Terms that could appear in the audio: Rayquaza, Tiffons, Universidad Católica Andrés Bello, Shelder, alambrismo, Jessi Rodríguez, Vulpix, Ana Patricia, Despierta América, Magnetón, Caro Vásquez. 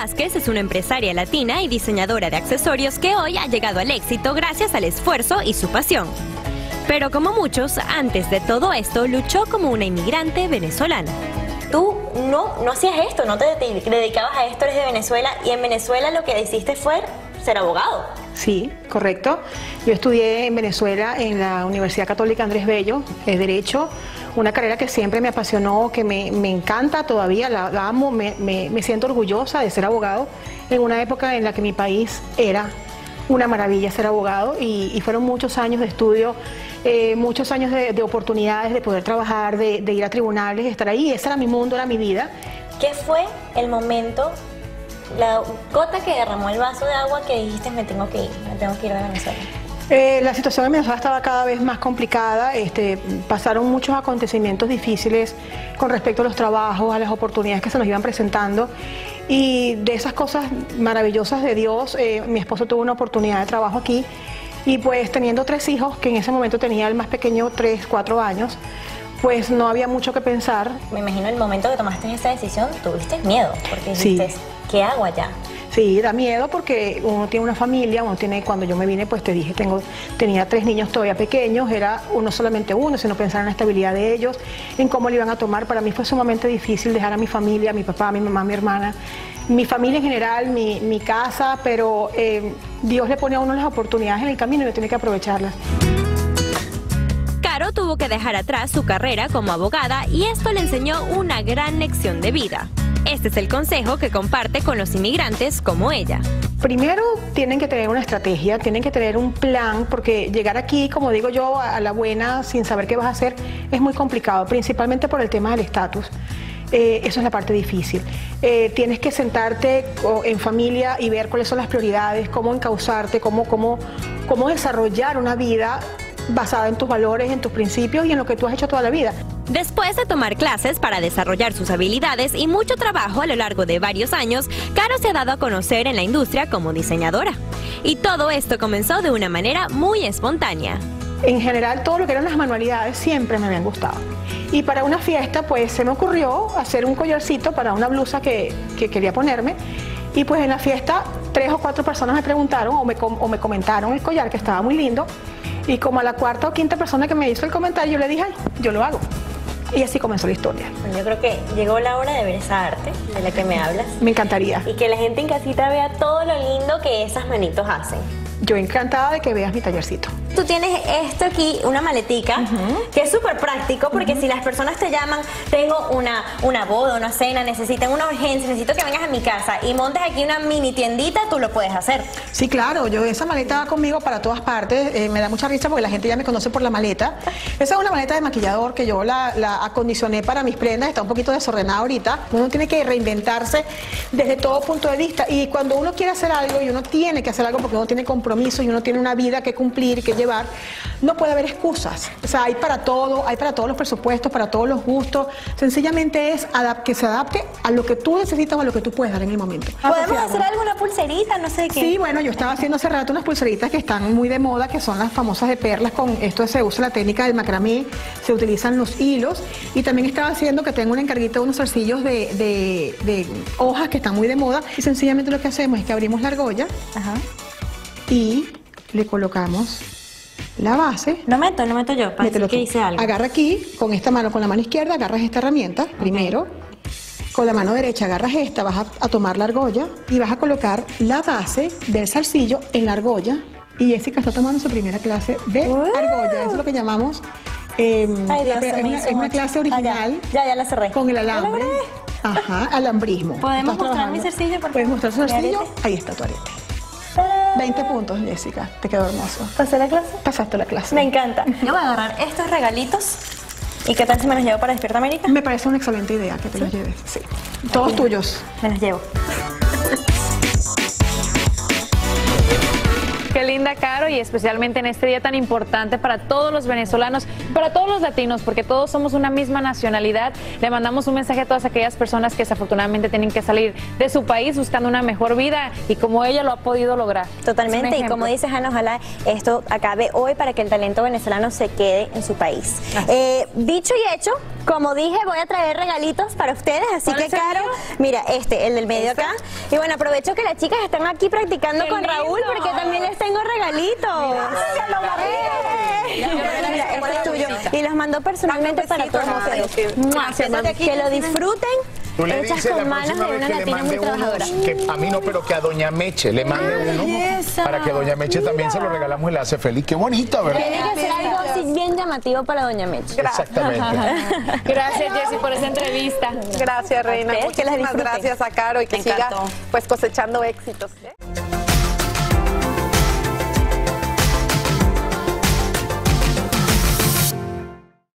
Vásquez es una empresaria latina y diseñadora de accesorios que hoy ha llegado al éxito gracias al esfuerzo y su pasión. Pero como muchos, antes de todo esto luchó como una inmigrante venezolana. Tú no hacías esto, no te dedicabas a esto, eres de Venezuela, y en Venezuela lo que hiciste fue ser abogado. Sí, correcto. Yo estudié en Venezuela en la Universidad Católica Andrés Bello, Derecho, una carrera que siempre me apasionó, que me encanta todavía, la amo, me siento orgullosa de ser abogado en una época en la que mi país era una maravilla ser abogado, y fueron muchos años de estudio, muchos años de oportunidades de poder trabajar, de ir a tribunales, de estar ahí. Ese era mi mundo, era mi vida. ¿Qué fue el momento, la gota que derramó el vaso de agua que dijiste me tengo que ir, a Venezuela? La situación en Venezuela estaba cada vez más complicada, pasaron muchos acontecimientos difíciles con respecto a los trabajos, a las oportunidades que se nos iban presentando, y de esas cosas maravillosas de Dios, mi esposo tuvo una oportunidad de trabajo aquí, y pues teniendo tres hijos, que en ese momento tenía el más pequeño 3, 4 años, pues no había mucho que pensar. Me imagino el momento que tomaste esa decisión, tuviste miedo, porque dijiste, sí, ¿qué hago allá? Sí, da miedo porque uno tiene una familia, cuando yo me vine, pues te dije, tenía 3 niños todavía pequeños, era uno solamente uno, sino pensar en la estabilidad de ellos, en cómo le iban a tomar. Para mí fue sumamente difícil dejar a mi familia, a mi papá, a mi mamá, a mi hermana, mi familia en general, mi casa, pero Dios le pone a uno las oportunidades en el camino y uno tiene que aprovecharlas. Caro tuvo que dejar atrás su carrera como abogada y esto le enseñó una gran lección de vida. Este es el consejo que comparte con los inmigrantes como ella. Primero tienen que tener una estrategia, tienen que tener un plan, porque llegar aquí, como digo yo, a la buena, sin saber qué vas a hacer, es muy complicado, principalmente por el tema del estatus. Eso es la parte difícil. Tienes que sentarte en familia y ver cuáles son las prioridades, cómo encauzarte, cómo desarrollar una vida basada en tus valores, en tus principios y en lo que tú has hecho toda la vida. Después de tomar clases para desarrollar sus habilidades y mucho trabajo a lo largo de varios años, Caro se ha dado a conocer en la industria como diseñadora. Y todo esto comenzó de una manera muy espontánea. En general, todo lo que eran las manualidades siempre me habían gustado. Y para una fiesta, pues se me ocurrió hacer un collarcito para una blusa que quería ponerme. Y pues en la fiesta, 3 o 4 personas me preguntaron o me comentaron el collar, que estaba muy lindo. Y como a la 4ª o 5ª persona que me hizo el comentario, yo le dije, ay, yo lo hago. Y así comenzó la historia. Yo creo que llegó la hora de ver esa arte de la que me hablas. Me encantaría. Y que la gente en casita vea todo lo lindo que esas manitos hacen. Yo encantada de que veas mi tallercito. Tú tienes esto aquí, una maletica, que es súper práctico, porque si las personas te llaman, tengo una boda, una cena, necesitan una urgencia, necesito que vengas a mi casa y montes aquí una mini tiendita, tú lo puedes hacer. Sí, claro, yo esa maleta va conmigo para todas partes, me da mucha risa porque la gente ya me conoce por la maleta. Esa es una maleta de maquillador que yo la acondicioné para mis prendas, está un poquito desordenada ahorita. Uno tiene que reinventarse desde todo punto de vista, y cuando uno quiere hacer algo y uno tiene que hacer algo porque uno tiene compromisos y uno tiene una vida que cumplir, que llevar, no puede haber excusas. O sea, hay para todo, hay para todos los presupuestos, para todos los gustos. Sencillamente es que se adapte a lo que tú necesitas o a lo que tú puedes dar en el momento. ¿Podemos hacer alguna pulserita? No sé qué. Sí, bueno, yo estaba haciendo hace rato unas pulseritas que están muy de moda, que son las famosas de perlas. Con esto se usa la técnica del macramé, se utilizan los hilos. Y también estaba haciendo, que tengo una encarguita de unos zarcillos de hojas que están muy de moda. Y sencillamente lo que hacemos es que abrimos la argolla. Ajá. Y le colocamos la base. Lo meto yo, para que hice algo. Agarra aquí, con esta mano, con la mano izquierda, agarras esta herramienta, primero. Con la mano derecha agarras esta, vas a tomar la argolla y vas a colocar la base del zarcillo en la argolla. Y Jessica está tomando su primera clase de argolla, eso es lo que llamamos... ay, Dios, es una clase original. Ya la cerré. Con el alambre. Ajá, alambrismo. ¿Podemos mostrar mi zarcillo? Puedes mostrar su zarcillo, ahí está tu arete. 20 puntos, Jessica, te quedó hermoso. ¿Pasé la clase? Pasaste la clase. Me encanta. Yo voy a agarrar estos regalitos. ¿Y qué tal si me los llevo para Despierta América? Me parece una excelente idea que te los lleves. Sí. Todos tuyos. Me los llevo. Qué linda, Caro, y especialmente en este día tan importante para todos los venezolanos, para todos los latinos, porque todos somos una misma nacionalidad. Le mandamos un mensaje a todas aquellas personas que desafortunadamente tienen que salir de su país buscando una mejor vida, y como ella lo ha podido lograr. Totalmente, y como dices, Ana, ojalá esto acabe hoy para que el talento venezolano se quede en su país. Dicho y hecho, Como dije, voy a traer regalitos para ustedes, así que Caro, mira, el del medio acá. Y bueno, aprovecho que las chicas están aquí practicando con Raúl, porque también les tengo regalitos. Mira, este es tuyo. Y los mandó personalmente para todos ustedes. Que lo disfruten. Tú le dices la próxima vez que le mande uno, que a mí no, pero que a Doña Meche le mande uno, para que Doña Meche también se lo regalamos y la hace feliz. Qué bonito, ¿verdad? Tiene que ser algo así bien llamativo para Doña Meche. Exactamente. Gracias, Jessy, por esa entrevista. Gracias, Reina. Muchísimas gracias a Caro y que siga pues cosechando éxitos.